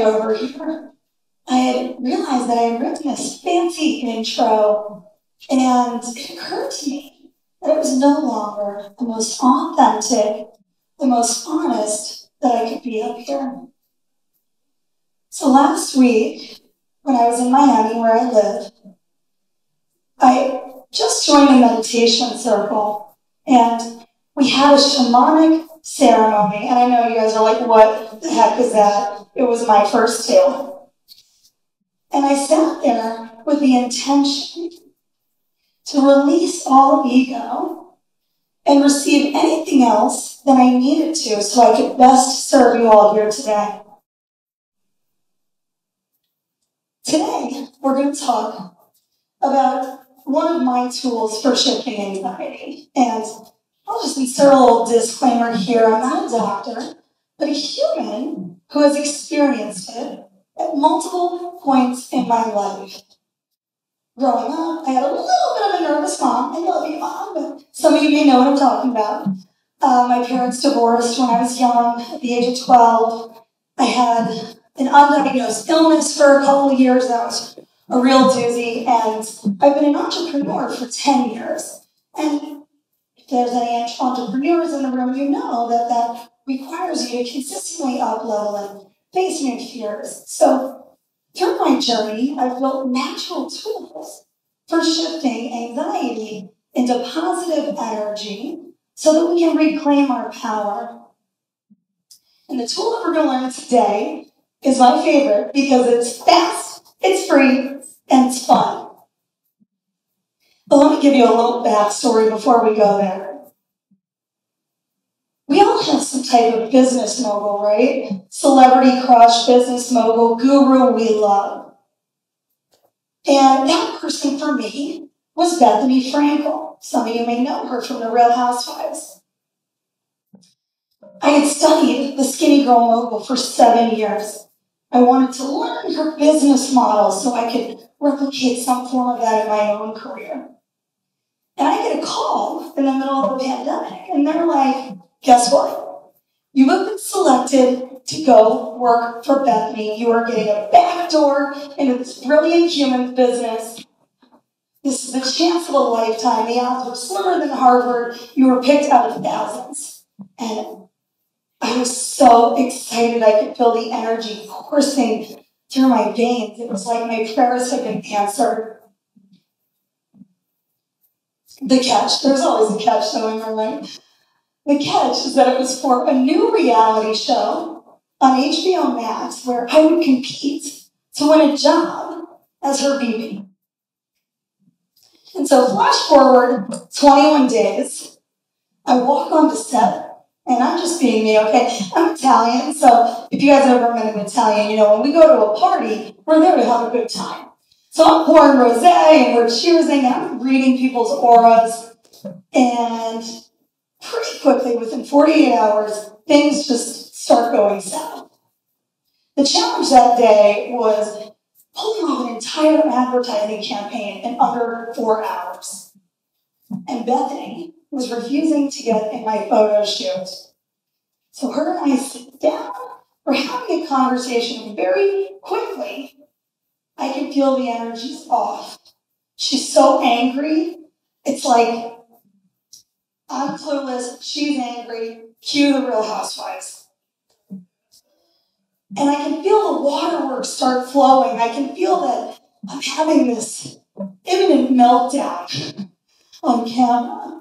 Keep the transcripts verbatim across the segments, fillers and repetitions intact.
started over here, I had realized that I had written this fancy intro, and it occurred to me that it was no longer the most authentic, the most honest that I could be up here. So last week, when I was in Miami, where I live, I just joined a meditation circle, and we had a shamanic ceremony. And I know you guys are like, what the heck is that? It was my first too. And I sat there with the intention to release all ego and receive anything else that I needed to so I could best serve you all here today. Today, we're going to talk about one of my tools for shifting anxiety. And I'll just insert a little disclaimer here. I'm not a doctor, but a human who has experienced it at multiple points in my life. Growing up, I had a little bit of a nervous mom. I love you, Mom, but some of you may know what I'm talking about. Uh, my parents divorced when I was young, at the age of twelve. I had an undiagnosed illness for a couple of years. That was a real doozy. And I've been an entrepreneur for ten years. And if there's any entrepreneurs in the room, you know that that requires you to consistently up-level and face new fears. So through my journey, I've built natural tools for shifting anxiety into positive energy so that we can reclaim our power. And the tool that we're going to learn today is my favorite because it's fast, it's free, and it's fun. But let me give you a little backstory before we go there. We all have some type of business mogul, right? Celebrity crush, business mogul, guru we love. And that person for me was Bethenny Frankel. Some of you may know her from the Real Housewives. I had studied the skinny girl mogul for seven years. I wanted to learn her business model so I could replicate some form of that in my own career. And I get a call in the middle of the pandemic, and they're like, guess what? You have been selected to go work for Bethenny. You are getting a backdoor into this brilliant human business. This is the chance of a lifetime. The odds were slimmer than Harvard. You were picked out of thousands. And I was so excited. I could feel the energy coursing through my veins. It was like my prayers had been answered. The catch, there's always a catch somewhere, right? The catch is that it was for a new reality show on H B O Max where I would compete to win a job as her V P. And so flash forward twenty-one days, I walk on the set. And I'm just being me, okay? I'm Italian, so if you guys have ever met an Italian, you know, when we go to a party, we're there to have a good time. So I'm pouring rosé, and we're cheersing, and I'm reading people's auras. And pretty quickly, within forty-eight hours, things just start going south. The challenge that day was pulling off an entire advertising campaign in under four hours. And Bethenny was refusing to get in my photo shoot. So her and I sit down, we're having a conversation very quickly. I can feel the energy's off. She's so angry. It's like, I'm clueless, she's angry, cue the Real Housewives. And I can feel the waterworks start flowing. I can feel that I'm having this imminent meltdown on camera.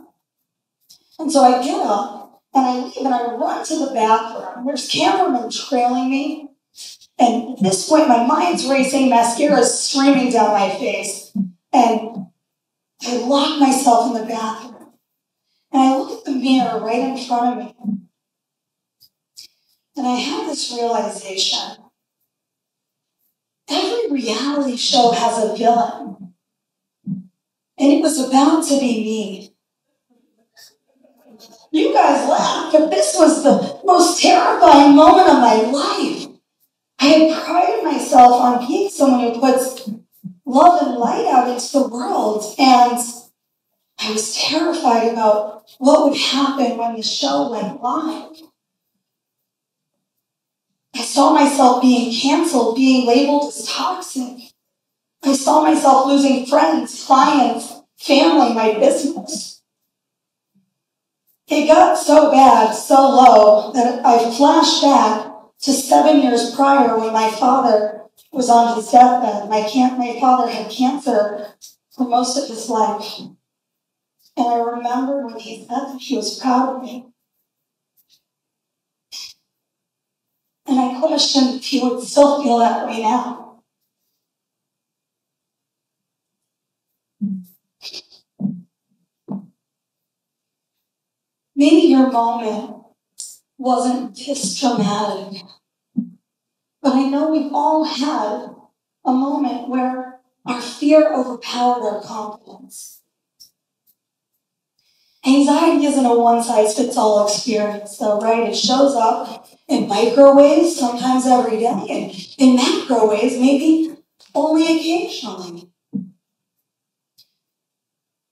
And so I get up, and I leave, and I run to the bathroom. There's cameramen trailing me. And at this point, my mind's racing, mascara's streaming down my face. And I lock myself in the bathroom. And I look at the mirror right in front of me. And I have this realization. Every reality show has a villain. And it was about to be me. You guys laughed, but this was the most terrifying moment of my life. I had prided myself on being someone who puts love and light out into the world, and I was terrified about what would happen when the show went live. I I saw myself being canceled, being labeled as toxic. I saw myself losing friends, clients, family, my business. It got so bad, so low, that I flashed back to seven years prior when my father was on his deathbed. My, can my father had cancer for most of his life. And I remember when he said that he was proud of me. And I questioned if he would still feel that way now. Maybe your moment wasn't this dramatic, but I know we've all had a moment where our fear overpowered our confidence. Anxiety isn't a one-size-fits-all experience, though, right? It shows up in microwaves, sometimes every day, and in macrowaves, maybe only occasionally.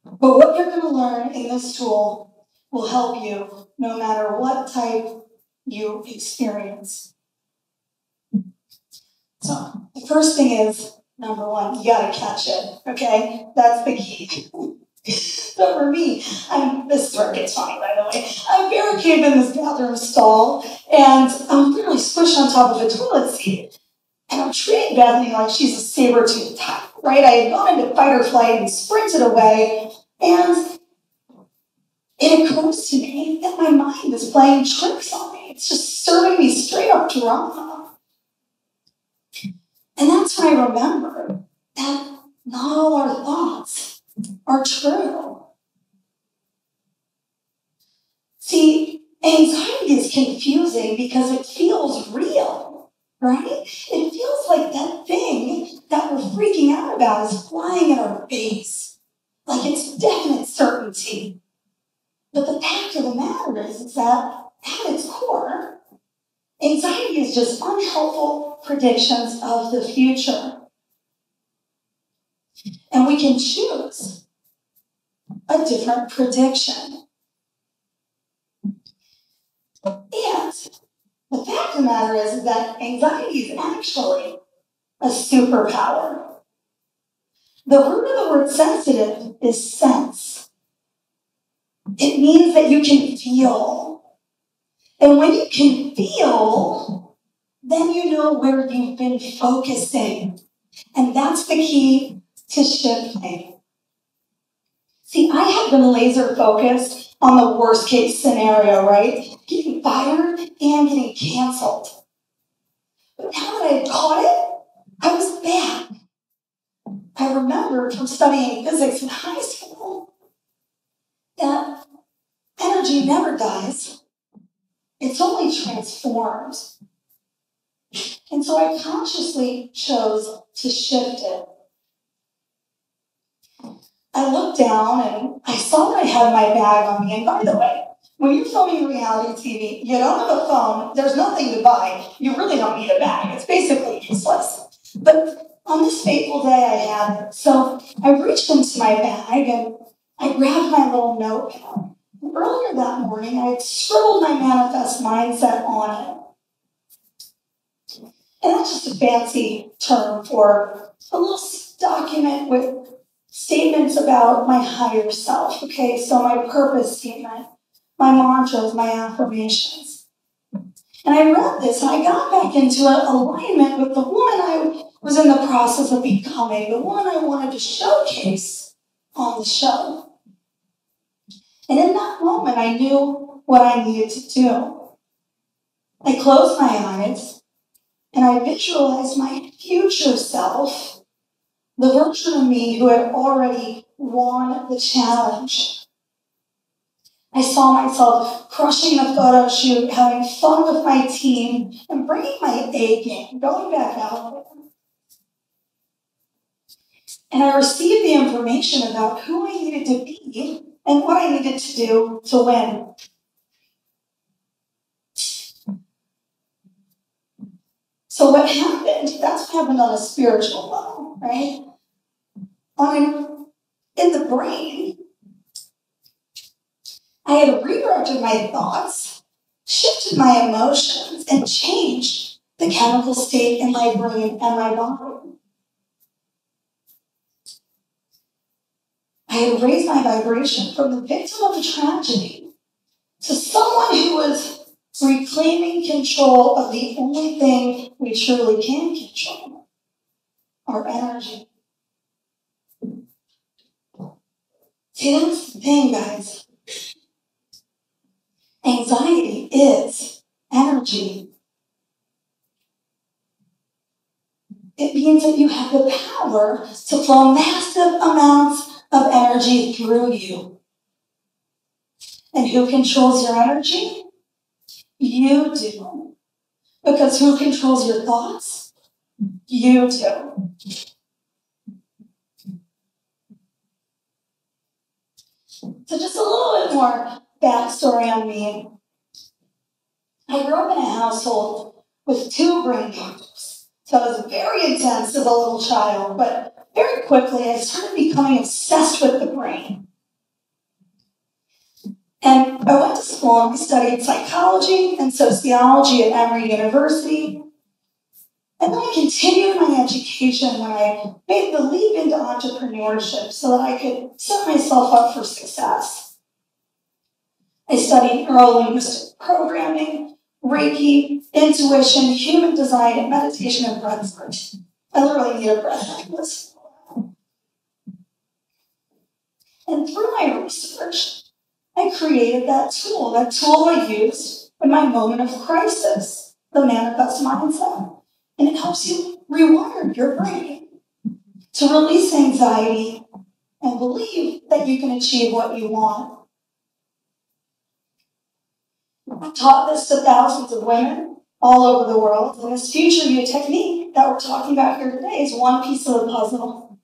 But what you're going to learn in this tool will help you no matter what type you experience. So the first thing is, number one, you got to catch it, okay? That's the key. But for me, I'm, this is where it gets funny, by the way. I'm barricaded in this bathroom stall, and I'm literally squished on top of a toilet seat. And I'm treating Bethenny like she's a saber-toothed tiger, right? I had gone into fight or flight and sprinted away, and it occurs to me that my mind is playing tricks on me. It's just serving me straight-up drama. And that's when I remember that not all our thoughts are true. See, anxiety is confusing because it feels real, right? It feels like that thing that we're freaking out about is flying in our face, like it's definite certainty. But the fact of the matter is, is that at its core, anxiety is just unhelpful predictions of the future. And we can choose a different prediction. And the fact of the matter is that anxiety is actually a superpower. The root of the word sensitive is sense. It means that you can feel. And when you can feel, then you know where you've been focusing. And that's the key to shifting. See, I have been laser focused on the worst case scenario, right? Getting fired and getting canceled. But now that I caught it, I was back. I remembered from studying physics in high school that energy never dies. It's only transformed. And so I consciously chose to shift it. I looked down and I saw that I had my bag on me. And by the way, when you're filming reality T V, you don't have a phone, there's nothing to buy. You really don't need a bag. It's basically useless. But on this fateful day, I had it. So I reached into my bag and I grabbed my little notepad. Earlier that morning, I had scribbled my manifest mindset on it. And that's just a fancy term for a little document with statements about my higher self, okay? So my purpose statement, my mantras, my affirmations. And I read this and I got back into an alignment with the woman I was in the process of becoming, the woman I wanted to showcase on the show. And in that moment, I knew what I needed to do. I closed my eyes and I visualized my future self, the version of me who had already won the challenge. I saw myself crushing the photo shoot, having fun with my team, and bringing my A game, going back out there. And I received the information about who I needed to be and what I needed to do to win. So what happened, that's what happened on a spiritual level, right? On in the brain, I had redirected my thoughts, shifted my emotions, and changed the chemical state in my brain and my body. I had raised my vibration from the victim of a tragedy to someone who was reclaiming control of the only thing we truly can control, our energy. See, that's the thing, guys. Anxiety is energy. It means that you have the power to flow massive amounts of energy through you. And who controls your energy? You do. Because who controls your thoughts? You do. So just a little bit more backstory on me. I grew up in a household with two brain doctors. So I was very intense as a little child, but very quickly I started becoming obsessed with the brain. And I went to school and I studied psychology and sociology at Emory University. And then I continued my education when I made the leap into entrepreneurship so that I could set myself up for success. I studied neuro-linguistic programming, Reiki, intuition, human design, and meditation and breath work. I literally need a breath necklace. And through my research, I created that tool, that tool I used in my moment of crisis, the manifest mindset. And it helps you rewire your brain to release anxiety and believe that you can achieve what you want. I taught this to thousands of women all over the world. And this future you technique that we're talking about here today is one piece of the puzzle.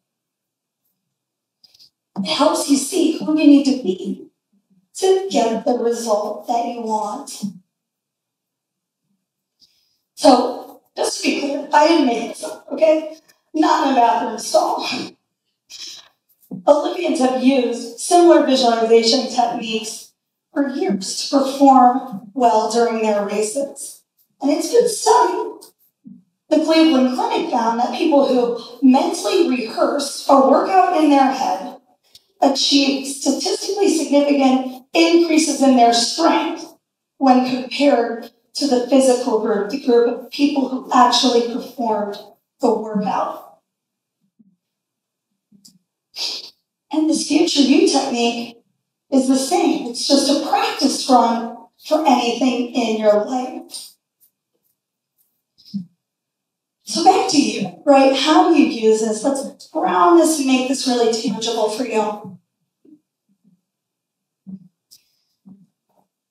It helps you see who you need to be to get the result that you want. So, just to be clear, I didn't make this up, okay? Not in a bathroom stall. Olympians have used similar visualization techniques for years to perform well during their races. And it's been studied. The Cleveland Clinic found that people who mentally rehearse a workout in their head achieve statistically significant increases in their strength when compared to the physical group, the group of people who actually performed the workout. And this future you technique is the same. It's just a practice run for anything in your life. So back to you, right? How you use this. Let's ground this and make this really tangible for you.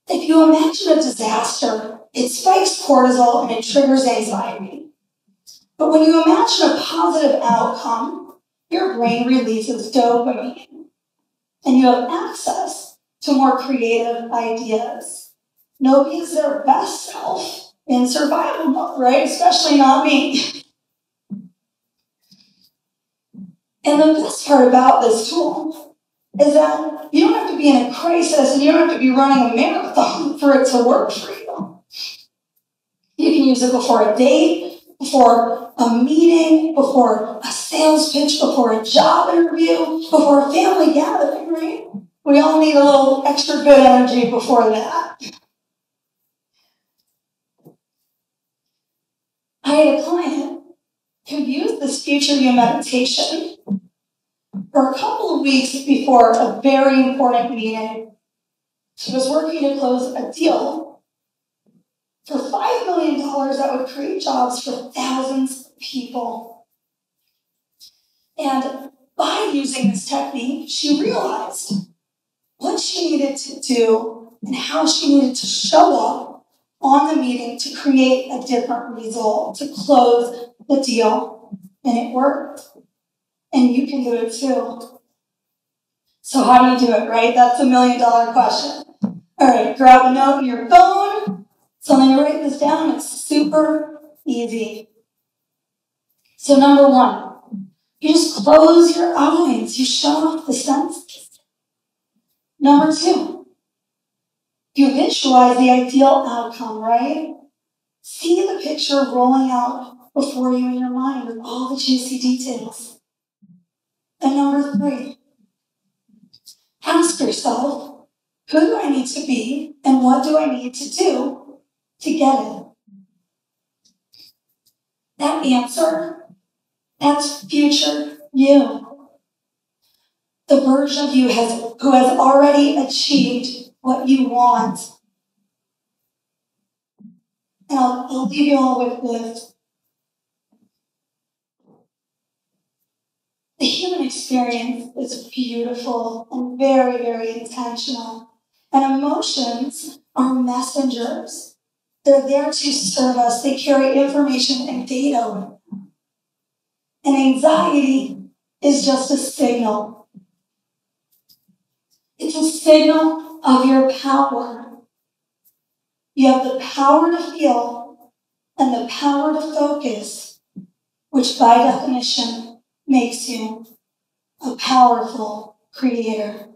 If you imagine a disaster, it spikes cortisol and it triggers anxiety. But when you imagine a positive outcome, your brain releases dopamine, and you have access to more creative ideas. Nobody is their best self in survival mode, right? Especially not me. And the best part about this tool is that you don't have to be in a crisis and you don't have to be running a marathon for it to work for you. You can use it before a date, before a meeting, before a sales pitch, before a job interview, before a family gathering, right? We all need a little extra good energy before that. I had a client who used this future you meditation for a couple of weeks before a very important meeting. She was working to close a deal for five million dollars that would create jobs for thousands of people. And by using this technique, she realized what she needed to do and how she needed to show up on the meeting to create a different result, to close the deal, and it worked. And you can do it too. So how do you do it, right? That's a million dollar question. All right, grab a note in your phone. So I'm gonna write this down. It's super easy. So number one, you just close your eyes. You shut off the senses. Number two, you visualize the ideal outcome, right? see the picture rolling out before you in your mind with all the juicy details. And number three, ask yourself, who do I need to be and what do I need to do to get it? That answer, that's future you. The version of you has, who has already achieved what you want. And I'll, I'll leave you all with this. The human experience is beautiful and very, very intentional. And emotions are messengers. They're there to serve us. They carry information and data with them. And anxiety is just a signal. It's a signal of your power. You have the power to feel and the power to focus, which by definition makes you a powerful creator.